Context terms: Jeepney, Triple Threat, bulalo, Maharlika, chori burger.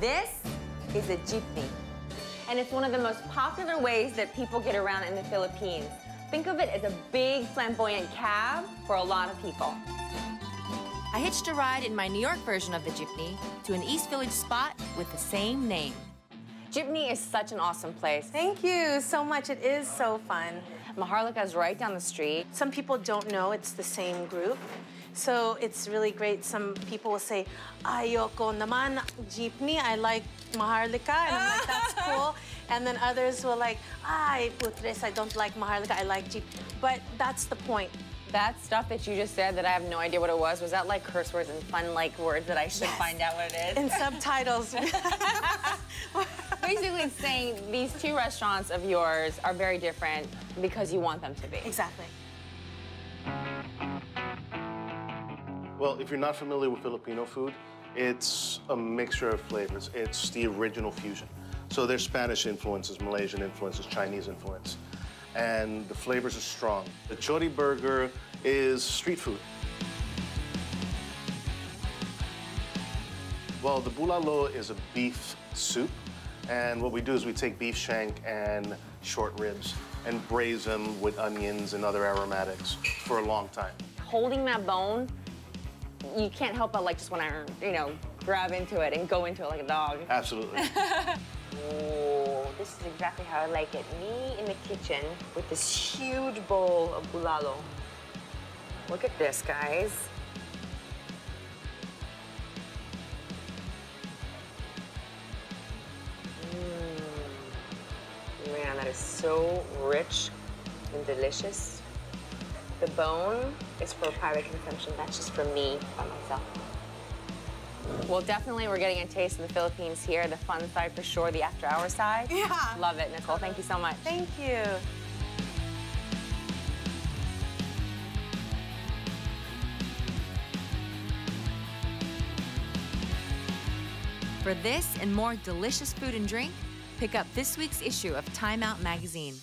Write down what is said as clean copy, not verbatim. This is a jeepney, and it's one of the most popular ways that people get around in the Philippines. Think of it as a big, flamboyant cab for a lot of people. I hitched a ride in my New York version of the jeepney to an East Village spot with the same name. Jeepney is such an awesome place. Thank you so much. It is so fun. Maharlika is right down the street. Some people don't know it's the same group. So it's really great. Some people will say, "Ayoko naman jeepney, I like Maharlika," and I'm like, "That's cool." And then others were like, "Ay, putres, I don't like Maharlika, I like jeepney." But that's the point. That stuff that you just said that I have no idea what it was that like curse words and fun-like words that I should find out what it is? In subtitles. Basically, it's saying these two restaurants of yours are very different because you want them to be. Exactly. Well, if you're not familiar with Filipino food, it's a mixture of flavors. It's the original fusion. So there's Spanish influences, Malaysian influences, Chinese influence, and the flavors are strong. The chori burger is street food. Well, the bulalo is a beef soup, and what we do is we take beef shank and short ribs and braise them with onions and other aromatics for a long time. Holding that bone, you can't help but like just want to, grab into it and go into it like a dog. Absolutely. Oh, this is exactly how I like it. Me in the kitchen with this huge bowl of bulalo. Look at this, guys. Man, that is so rich and delicious. The bone is for private consumption. That's just for me, by myself. Well, definitely we're getting a taste of the Philippines here. The fun side for sure, the after-hour side. Yeah. Love it, Nicole. Thank you so much. Thank you. For this and more delicious food and drink, pick up this week's issue of Time Out magazine.